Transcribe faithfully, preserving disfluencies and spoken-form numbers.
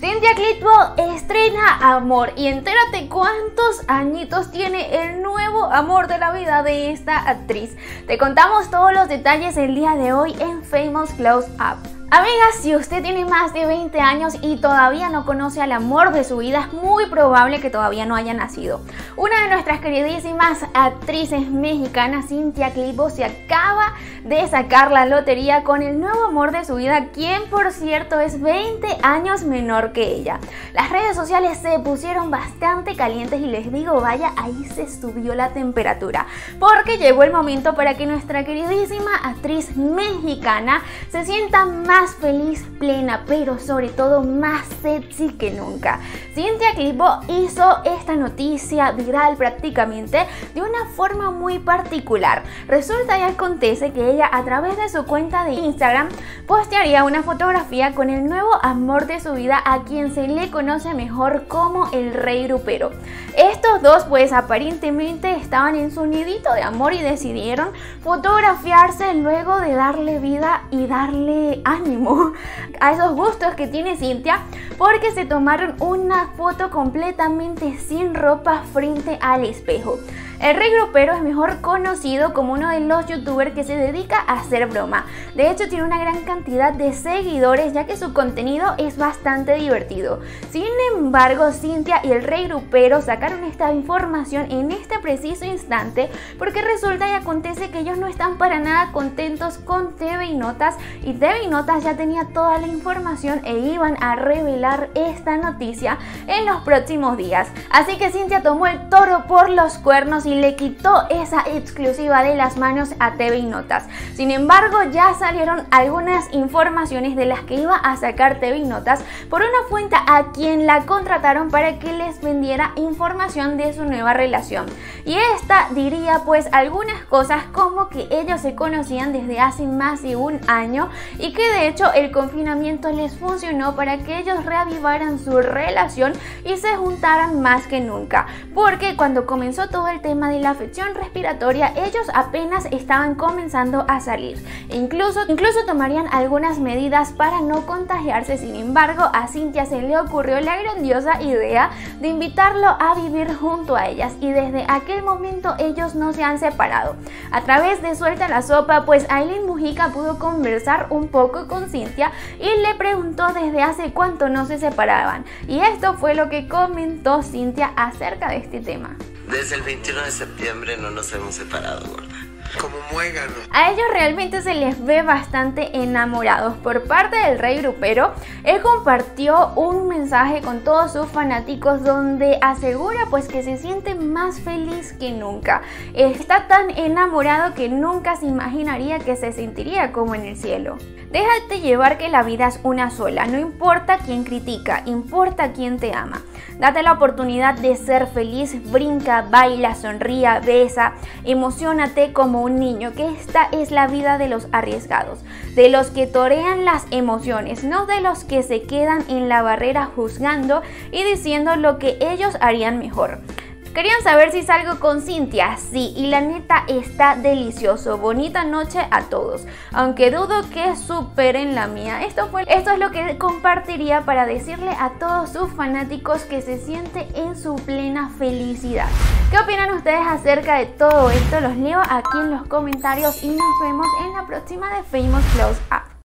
Cynthia Klitbo estrena Amor y entérate cuántos añitos tiene el nuevo amor de la vida de esta actriz. Te contamos todos los detalles el día de hoy en Famous Close Up. Amigas, si usted tiene más de veinte años y todavía no conoce al amor de su vida, es muy probable que todavía no haya nacido. Una de nuestras queridísimas actrices mexicanas, Cynthia Klitbo, se acaba de sacar la lotería con el nuevo amor de su vida, quien por cierto es veinte años menor que ella. Las redes sociales se pusieron bastante calientes y les digo, vaya, ahí se subió la temperatura, porque llegó el momento para que nuestra queridísima actriz mexicana se sienta más más feliz, plena, pero sobre todo más sexy que nunca. Cynthia Klitbo hizo esta noticia viral prácticamente de una forma muy particular. Resulta y acontece que ella, a través de su cuenta de Instagram, postearía una fotografía con el nuevo amor de su vida, a quien se le conoce mejor como el Rey Grupero. Estos dos pues aparentemente estaban en su nidito de amor y decidieron fotografiarse luego de darle vida y darle ánimo a esos gustos que tiene Cynthia, porque se tomaron una foto completamente sin ropa frente al espejo. El Rey Grupero es mejor conocido como uno de los youtubers que se dedica a hacer broma. De hecho, tiene una gran cantidad de seguidores, ya que su contenido es bastante divertido. Sin embargo, Cynthia y el Rey Grupero sacaron esta información en este preciso instante, porque resulta y acontece que ellos no están para nada contentos con T V Notas, y T V Notas ya tenía toda la información e iban a revelar esta noticia en los próximos días. Así que Cynthia tomó el toro por los cuernos y y le quitó esa exclusiva de las manos a T V Notas. Sin embargo, ya salieron algunas informaciones de las que iba a sacar T V Notas por una fuente a quien la contrataron para que les vendiera información de su nueva relación. Y esta diría pues algunas cosas como que ellos se conocían desde hace más de un año y que de hecho el confinamiento les funcionó para que ellos reavivaran su relación y se juntaran más que nunca. Porque cuando comenzó todo el tema de la afección respiratoria, ellos apenas estaban comenzando a salir e incluso, incluso tomarían algunas medidas para no contagiarse. Sin embargo, a Cynthia se le ocurrió la grandiosa idea de invitarlo a vivir junto a ellas y desde aquel momento ellos no se han separado. A través de Suelta la Sopa, pues Aileen Mujica pudo conversar un poco con Cynthia y le preguntó desde hace cuánto no se separaban, y esto fue lo que comentó Cynthia acerca de este tema. Desde el veintiuno de septiembre no nos hemos separado, gorda. Como muégano. A ellos realmente se les ve bastante enamorados. Por parte del Rey Grupero, él compartió un mensaje con todos sus fanáticos donde asegura pues que se siente más feliz que nunca. Está tan enamorado que nunca se imaginaría que se sentiría como en el cielo. Déjate llevar que la vida es una sola, no importa quién critica, importa quién te ama. Date la oportunidad de ser feliz, brinca, baila, sonría, besa, emociónate como un niño, que esta es la vida de los arriesgados, de los que torean las emociones, no de los que se quedan en la barrera juzgando y diciendo lo que ellos harían mejor. Querían saber si salgo con Cynthia, sí, y la neta está delicioso. Bonita noche a todos, aunque dudo que superen la mía. Esto, fue, esto es lo que compartiría para decirle a todos sus fanáticos que se siente en su plena felicidad. ¿Qué opinan ustedes acerca de todo esto? Los leo aquí en los comentarios y nos vemos en la próxima de Famous Close Up.